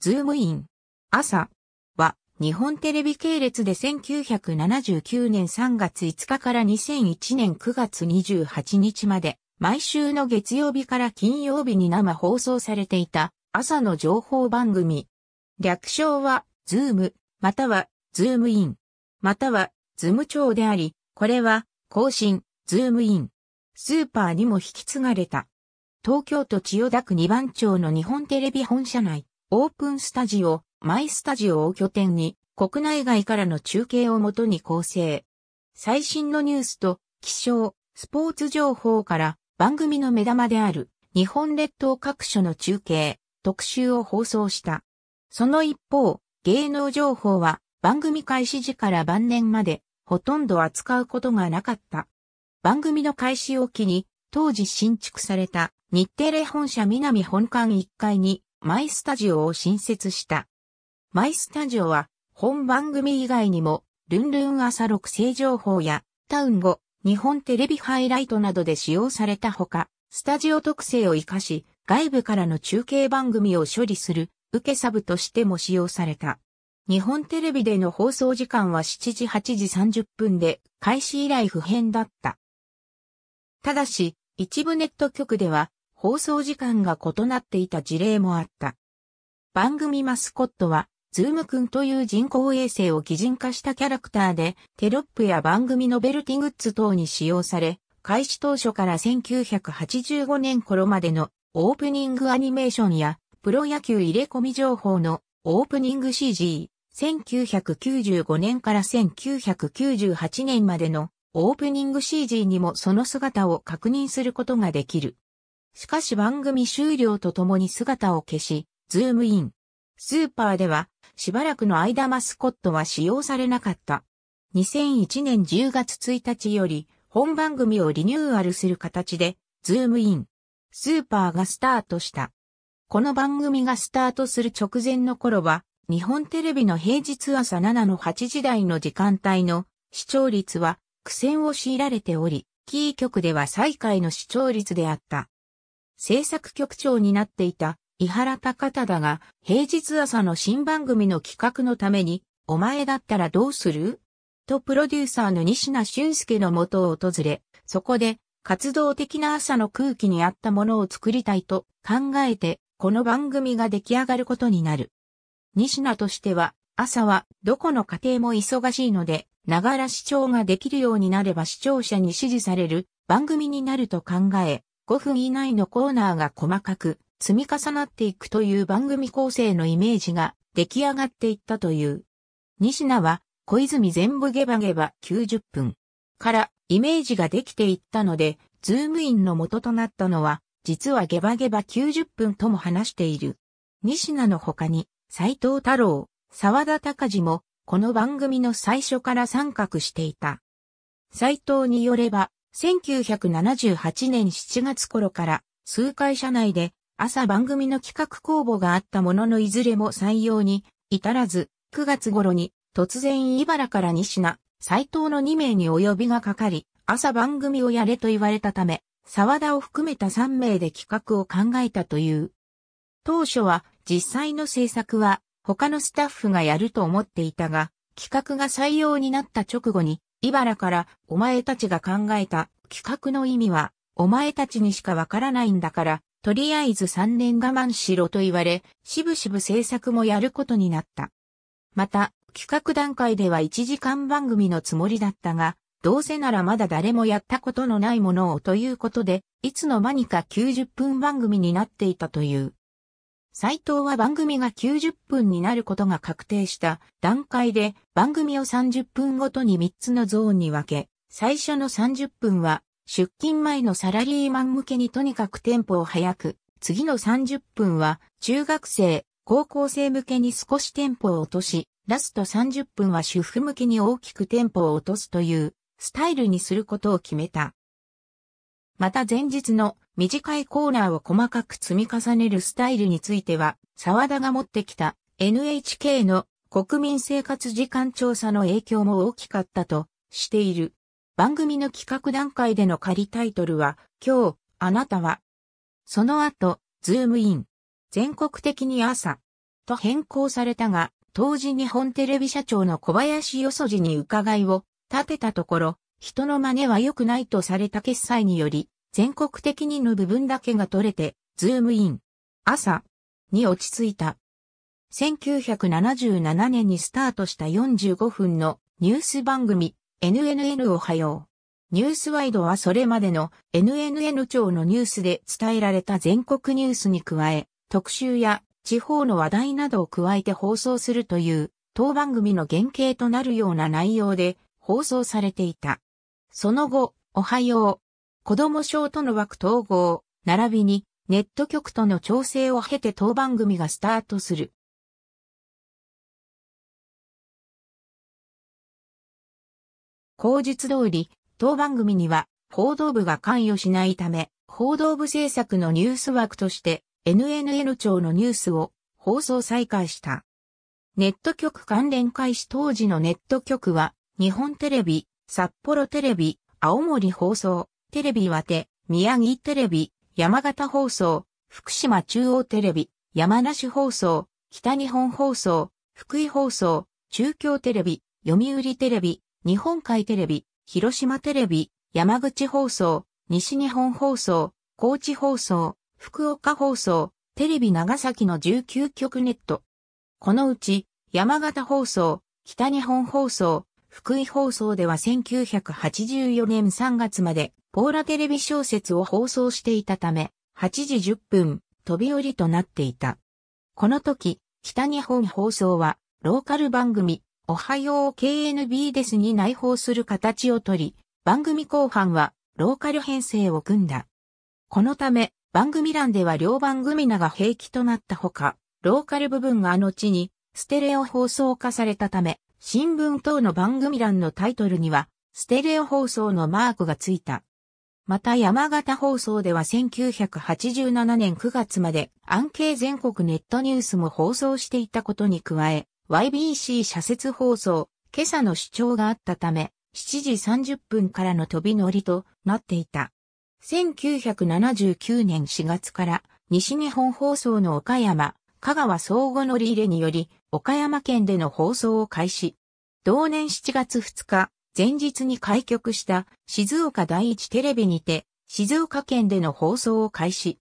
ズームイン朝は日本テレビ系列で1979年3月5日から2001年9月28日まで毎週の月曜日から金曜日に生放送されていた朝の情報番組。略称はズームまたはズームインまたはズーム長であり、これは更新ズームインスーパーにも引き継がれた。東京都千代田区二番町の日本テレビ本社内、オープンスタジオ、マイスタジオを拠点に、国内外からの中継をもとに構成。最新のニュースと気象、スポーツ情報から番組の目玉である日本列島各所の中継、特集を放送した。その一方、芸能情報は番組開始時から晩年までほとんど扱うことがなかった。番組の開始を機に、当時新築された日テレ本社南本館1階にマイスタジオを新設した。マイスタジオは本番組以外にもルンルン朝6正情報やタウン5、日本テレビハイライトなどで使用されたほか、スタジオ特性を活かし外部からの中継番組を処理する受けサブとしても使用された。日本テレビでの放送時間は7時8時30分で開始以来不変だった。ただし、一部ネット局では放送時間が異なっていた事例もあった。番組マスコットは、ズームくんという人工衛星を擬人化したキャラクターで、テロップや番組ノベルティグッズ等に使用され、開始当初から1985年頃までのオープニングアニメーションや、プロ野球入れ込み情報のオープニング CG、1995年から1998年までのオープニング CG にもその姿を確認することができる。しかし番組終了とともに姿を消し、ズームインスーパーではしばらくの間マスコットは使用されなかった。2001年10月1日より本番組をリニューアルする形で、ズームインスーパーがスタートした。この番組がスタートする直前の頃は、日本テレビの平日朝7の8時台の時間帯の視聴率は、苦戦を強いられており、キー局では最下位の視聴率であった。制作局長になっていた井原高忠が平日朝の新番組の企画のために、お前だったらどうする？とプロデューサーの仁科俊介の元を訪れ、そこで活動的な朝の空気に合ったものを作りたいと考えて、この番組が出来上がることになる。仁科としては、朝はどこの家庭も忙しいので、ながら視聴ができるようになれば視聴者に支持される番組になると考え、5分以内のコーナーが細かく積み重なっていくという番組構成のイメージが出来上がっていったという。仁科は小泉全部ゲバゲバ90分からイメージができていったので、ズームインの元となったのは、実はゲバゲバ90分とも話している。仁科の他に斎藤太郎、沢田隆二も、この番組の最初から参画していた。斎藤によれば、1978年7月頃から数回社内で朝番組の企画公募があったもののいずれも採用に至らず、9月頃に突然茨から仁科、斎藤の2名にお呼びがかかり、朝番組をやれと言われたため、沢田を含めた3名で企画を考えたという。当初は実際の制作は、他のスタッフがやると思っていたが、企画が採用になった直後に、茨からお前たちが考えた企画の意味は、お前たちにしかわからないんだから、とりあえず3年我慢しろと言われ、しぶしぶ制作もやることになった。また、企画段階では1時間番組のつもりだったが、どうせならまだ誰もやったことのないものをということで、いつの間にか90分番組になっていたという。斎藤は番組が90分になることが確定した段階で番組を30分ごとに3つのゾーンに分け、最初の30分は出勤前のサラリーマン向けにとにかくテンポを速く、次の30分は中学生、高校生向けに少しテンポを落とし、ラスト30分は主婦向けに大きくテンポを落とすというスタイルにすることを決めた。また前日の短いコーナーを細かく積み重ねるスタイルについては、沢田が持ってきた NHK の国民生活時間調査の影響も大きかったとしている。番組の企画段階での仮タイトルは、今日、あなたは。その後、ズームイン。全国的に朝。と変更されたが、当時日本テレビ社長の小林よそじに伺いを立てたところ、人の真似は良くないとされた決裁により、全国的にの部分だけが取れて、ズームイン。朝に落ち着いた。1977年にスタートした45分のニュース番組、NNN おはよう。ニュースワイドはそれまでの NNN 庁のニュースで伝えられた全国ニュースに加え、特集や地方の話題などを加えて放送するという、当番組の原型となるような内容で放送されていた。その後、おはよう。子供省との枠統合、並びにネット局との調整を経て当番組がスタートする。口実通り、当番組には報道部が関与しないため、報道部制作のニュース枠として、NNN 庁のニュースを放送再開した。ネット局関連開始当時のネット局は、日本テレビ、札幌テレビ、青森放送、テレビ岩手、宮城テレビ、山形放送、福島中央テレビ、山梨放送、北日本放送、福井放送、中京テレビ、読売テレビ、日本海テレビ、広島テレビ、山口放送、西日本放送、高知放送、福岡放送、テレビ長崎の19局ネット。このうち、山形放送、北日本放送、福井放送では1984年3月まで、ポーラテレビ小説を放送していたため、8時10分、飛び降りとなっていた。この時、北日本放送は、ローカル番組、おはよう KNB ですに内包する形をとり、番組後半はローカル編成を組んだ。このため、番組欄では両番組名が併記となったほか、ローカル部分が後にステレオ放送化されたため、新聞等の番組欄のタイトルには、ステレオ放送のマークがついた。また山形放送では1987年9月まで、アンケイ全国ネットニュースも放送していたことに加え、YBC 社説放送、今朝の主張があったため、7時30分からの飛び乗りとなっていた。1979年4月から、西日本放送の岡山、香川相互乗り入れにより、岡山県での放送を開始。同年7月2日、前日に開局した静岡第一テレビにて、静岡県での放送を開始。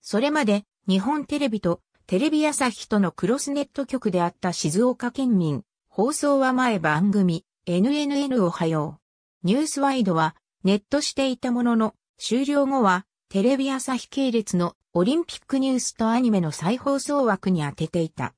それまで、日本テレビと、テレビ朝日とのクロスネット局であった静岡県民、放送は前番組、NNN おはよう。ニュースワイドは、ネットしていたものの、終了後は、テレビ朝日系列のオリンピックニュースとアニメの再放送枠に当てていた。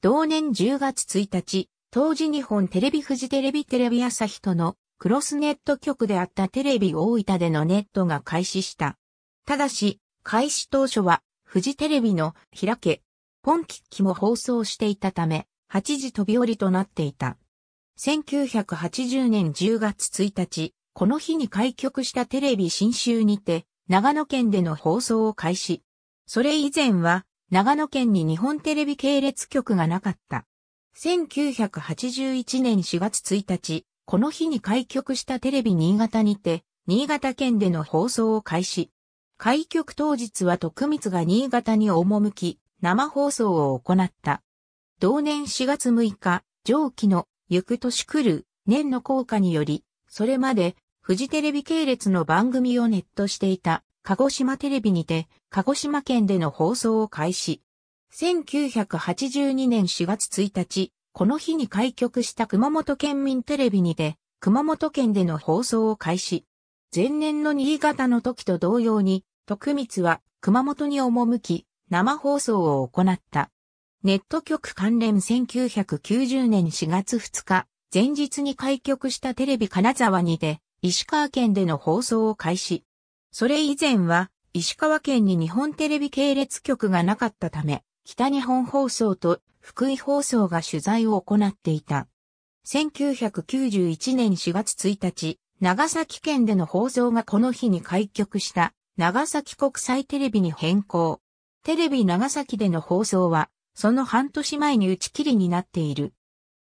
同年10月1日、当時日本テレビフジテレビテレビ朝日とのクロスネット局であったテレビ大分でのネットが開始した。ただし、開始当初は、フジテレビの開け、ポンキッキも放送していたため、8時飛び降りとなっていた。1980年10月1日、この日に開局したテレビ信州にて、長野県での放送を開始。それ以前は、長野県に日本テレビ系列局がなかった。1981年4月1日、この日に開局したテレビ新潟にて、新潟県での放送を開始。開局当日は徳光が新潟に赴き、生放送を行った。同年4月6日、上記のゆく年来る年の効果により、それまでフジテレビ系列の番組をネットしていた鹿児島テレビにて鹿児島県での放送を開始。1982年4月1日、この日に開局した熊本県民テレビにて熊本県での放送を開始。前年の新潟の時と同様に、徳光は熊本に赴き、生放送を行った。ネット局関連1990年4月2日、前日に開局したテレビ金沢にて、石川県での放送を開始。それ以前は、石川県に日本テレビ系列局がなかったため、北日本放送と福井放送が取材を行っていた。1991年4月1日、長崎県での放送がこの日に開局した、長崎国際テレビに変更。テレビ長崎での放送は、その半年前に打ち切りになっている。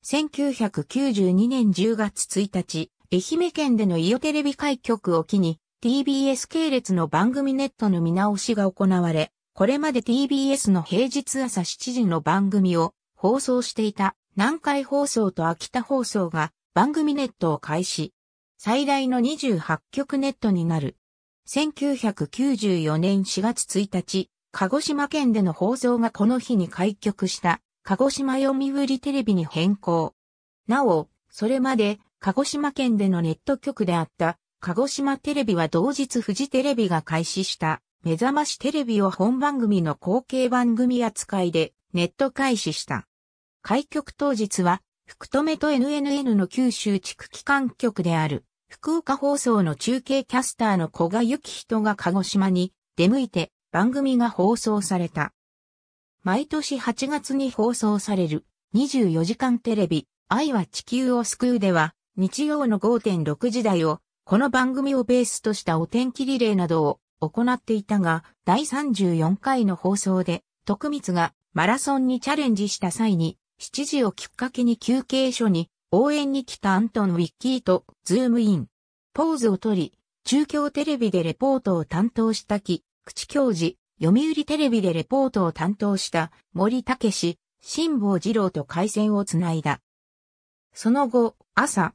1992年10月1日、愛媛県での伊予テレビ開局を機に、TBS 系列の番組ネットの見直しが行われ、これまで TBS の平日朝7時の番組を放送していた南海放送と秋田放送が番組ネットを開始。最大の28局ネットになる。1994年4月1日、鹿児島県での放送がこの日に開局した鹿児島読売テレビに変更。なお、それまで鹿児島県でのネット局であった鹿児島テレビは同日フジテレビが開始した目覚ましテレビを本番組の後継番組扱いでネット開始した。開局当日は福留と NNN の九州地区機関局である福岡放送の中継キャスターの古賀幸人が鹿児島に出向いて番組が放送された。毎年8月に放送される24時間テレビ愛は地球を救うでは日曜の 5.6 時台をこの番組をベースとしたお天気リレーなどを行っていたが、第34回の放送で徳光がマラソンにチャレンジした際に7時をきっかけに休憩所に応援に来たアントン・ウィッキーとズームイン、ポーズを取り、中京テレビでレポートを担当した木口教授、読売テレビでレポートを担当した森武氏、辛坊二郎と回線をつないだ。その後、朝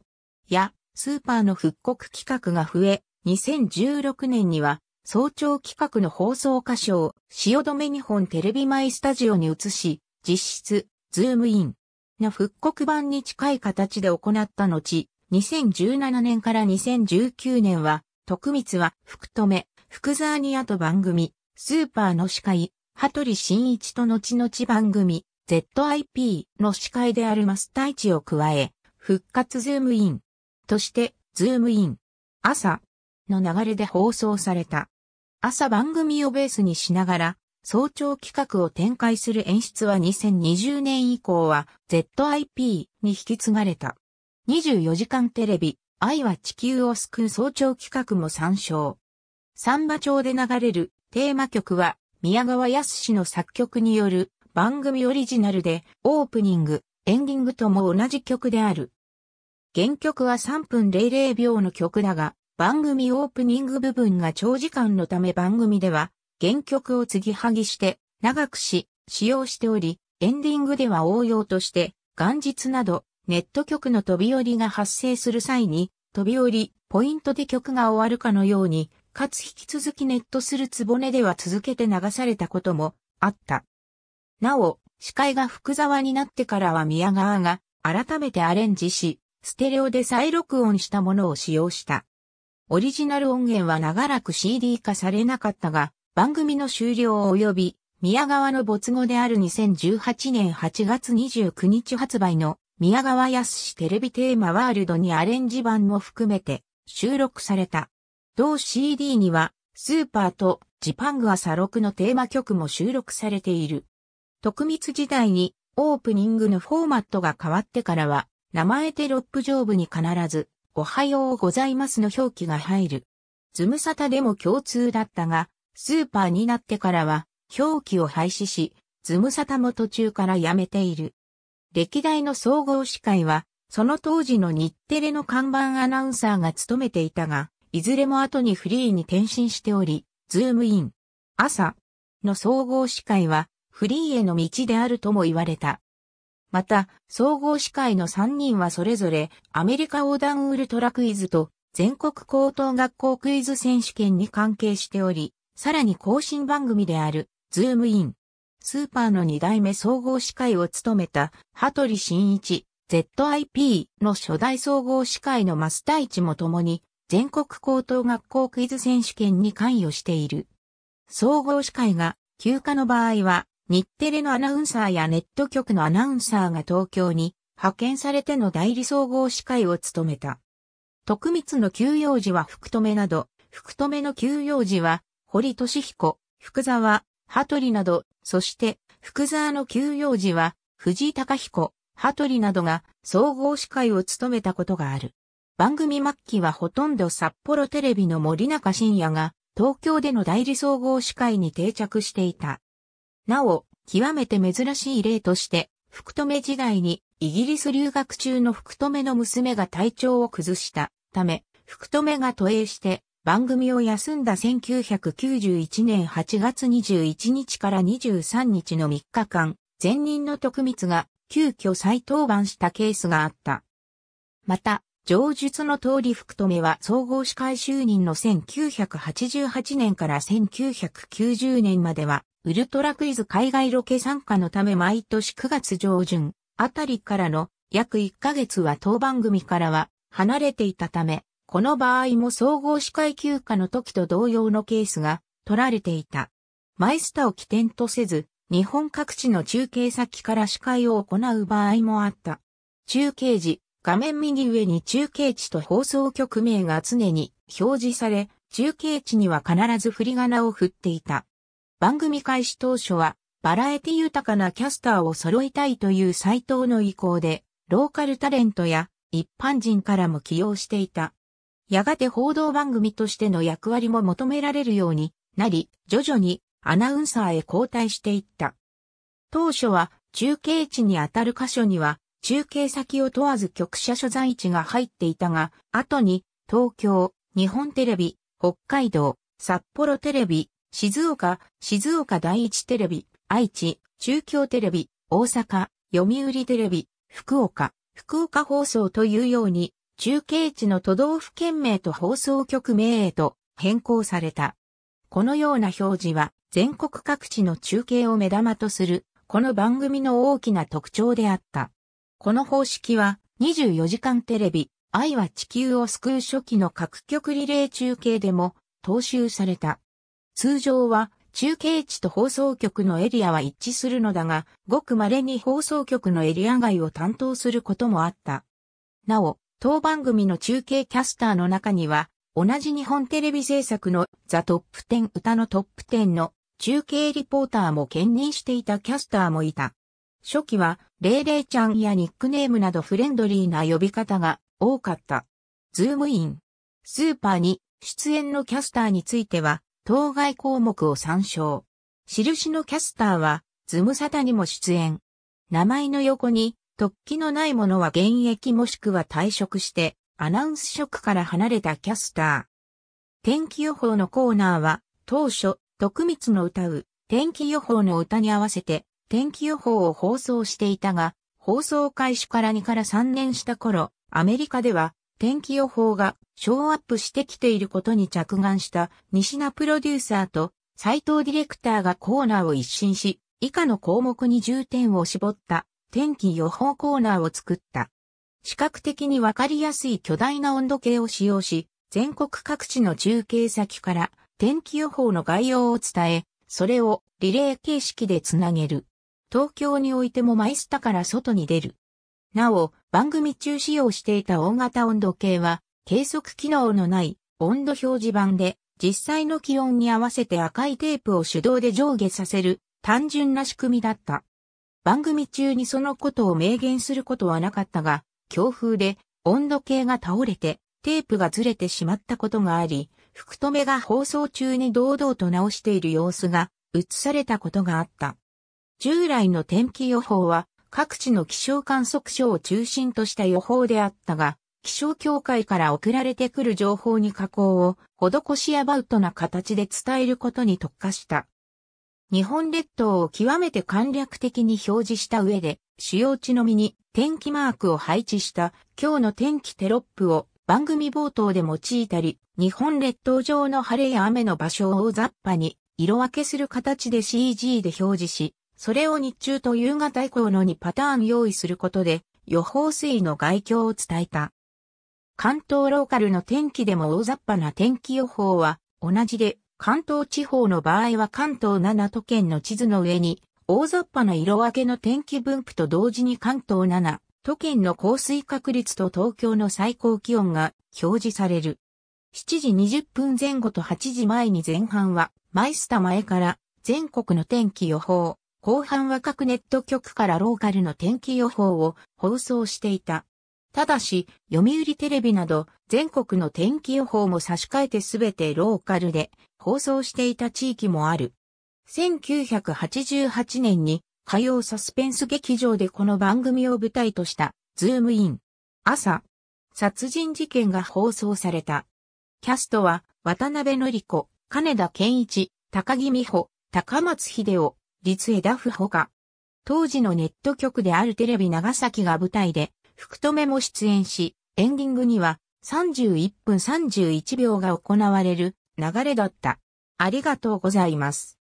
やスーパーの復刻企画が増え、2016年には早朝企画の放送箇所を汐留日本テレビ前スタジオに移し、実質、ズームインの復刻版に近い形で行った後、2017年から2019年は、徳光は福留、福沢にあと番組、スーパーの司会、羽鳥慎一と後々番組、ZIP の司会である増田一を加え、復活ズームインとして、ズームイン朝の流れで放送された。朝番組をベースにしながら、早朝企画を展開する演出は2020年以降は ZIP に引き継がれた。24時間テレビ、愛は地球を救う早朝企画も参照。三馬町で流れるテーマ曲は宮川靖の作曲による番組オリジナルでオープニング、エンディングとも同じ曲である。原曲は3分00秒の曲だが番組オープニング部分が長時間のため番組では原曲を継ぎはぎして長く使用しており、エンディングでは応用として、元日などネット局の飛び降りが発生する際に、飛び降り、ポイントで曲が終わるかのように、かつ引き続きネットするつぼねでは続けて流されたこともあった。なお、司会が福沢になってからは宮川が改めてアレンジし、ステレオで再録音したものを使用した。オリジナル音源は長らく CD 化されなかったが、番組の終了及び宮川の没後である2018年8月29日発売の宮川靖テレビテーマワールドにアレンジ版も含めて収録された。同 CD にはスーパーとジパング朝6のテーマ曲も収録されている。徳光時代にオープニングのフォーマットが変わってからは名前テロップ上部に必ずおはようございますの表記が入る。ズムサタでも共通だったが、スーパーになってからは表記を廃止し、ズムサタも途中からやめている。歴代の総合司会は、その当時の日テレの看板アナウンサーが務めていたが、いずれも後にフリーに転身しており、ズームイン朝の総合司会はフリーへの道であるとも言われた。また、総合司会の3人はそれぞれアメリカ横断ウルトラクイズと全国高等学校クイズ選手権に関係しており、さらに更新番組である、ズームイン、スーパーの2代目総合司会を務めた、羽鳥慎一、ZIP の初代総合司会の増田一も共に、全国高等学校クイズ選手権に関与している。総合司会が休暇の場合は、日テレのアナウンサーやネット局のアナウンサーが東京に派遣されての代理総合司会を務めた。徳光の休養時は福留など、福留の休養時は、堀俊彦、福沢、羽鳥など、そして、福沢の休養時は、藤井貴彦、羽鳥などが、総合司会を務めたことがある。番組末期はほとんど札幌テレビの森中伸也が、東京での代理総合司会に定着していた。なお、極めて珍しい例として、福留時代に、イギリス留学中の福留の娘が体調を崩したため、福留が渡英して、番組を休んだ1991年8月21日から23日の3日間、前任の徳光が急遽再登板したケースがあった。また、上述の通り福留は総合司会就任の1988年から1990年までは、ウルトラクイズ海外ロケ参加のため毎年9月上旬あたりからの約1ヶ月は当番組からは離れていたため、この場合も総合司会休暇の時と同様のケースが取られていた。マイスタを起点とせず、日本各地の中継先から司会を行う場合もあった。中継時、画面右上に中継地と放送局名が常に表示され、中継地には必ず振り仮名を振っていた。番組開始当初は、バラエティ豊かなキャスターを揃いたいという斉藤の意向で、ローカルタレントや一般人からも起用していた。やがて報道番組としての役割も求められるようになり、徐々にアナウンサーへ交代していった。当初は中継地にあたる箇所には中継先を問わず局舎所在地が入っていたが、後に東京、日本テレビ、北海道、札幌テレビ、静岡第一テレビ、愛知、中京テレビ、大阪、読売テレビ、福岡放送というように、中継地の都道府県名と放送局名へと変更された。このような表示は全国各地の中継を目玉とする、この番組の大きな特徴であった。この方式は24時間テレビ、愛は地球を救う初期の各局リレー中継でも踏襲された。通常は中継地と放送局のエリアは一致するのだが、ごく稀に放送局のエリア外を担当することもあった。なお、当番組の中継キャスターの中には、同じ日本テレビ制作のザ・トップ10歌のトップ10の中継リポーターも兼任していたキャスターもいた。初期は、レイレイちゃんやニックネームなどフレンドリーな呼び方が多かった。ズームイン、スーパーに出演のキャスターについては、当該項目を参照。印のキャスターは、ズムサタにも出演。名前の横に、特記のないものは現役もしくは退職して、アナウンス職から離れたキャスター。天気予報のコーナーは、当初、徳光の歌う、天気予報の歌に合わせて、天気予報を放送していたが、放送開始から2から3年した頃、アメリカでは、天気予報がショーアップしてきていることに着眼した西名プロデューサーと斉藤ディレクターがコーナーを一新し、以下の項目に重点を絞った天気予報コーナーを作った。視覚的にわかりやすい巨大な温度計を使用し、全国各地の中継先から天気予報の概要を伝え、それをリレー形式でつなげる。東京においてもマイスタから外に出る。なお、番組中使用していた大型温度計は、計測機能のない温度表示板で、実際の気温に合わせて赤いテープを手動で上下させる単純な仕組みだった。番組中にそのことを明言することはなかったが、強風で温度計が倒れてテープがずれてしまったことがあり、福留が放送中に堂々と直している様子が映されたことがあった。従来の天気予報は、各地の気象観測所を中心とした予報であったが、気象協会から送られてくる情報に加工を施しアバウトな形で伝えることに特化した。日本列島を極めて簡略的に表示した上で、主要地のみに天気マークを配置した今日の天気テロップを番組冒頭で用いたり、日本列島上の晴れや雨の場所を大雑把に色分けする形で CG で表示し、それを日中と夕方以降の2パターン用意することで予報推移の概況を伝えた。関東ローカルの天気でも大雑把な天気予報は同じで、関東地方の場合は関東7都県の地図の上に大雑把な色分けの天気分布と同時に関東7都県の降水確率と東京の最高気温が表示される。7時20分前後と8時前に前半はマイスタ前から全国の天気予報。後半は各ネット局からローカルの天気予報を放送していた。ただし、読売テレビなど全国の天気予報も差し替えてすべてローカルで放送していた地域もある。1988年に火曜サスペンス劇場でこの番組を舞台としたズームイン、朝、殺人事件が放送された。キャストは、渡辺典子、金田健一、高木美帆、高松秀夫、立枝芙ほか。当時のネット局であるテレビ長崎が舞台で、福留も出演し、エンディングには31分31秒が行われる流れだった。ありがとうございます。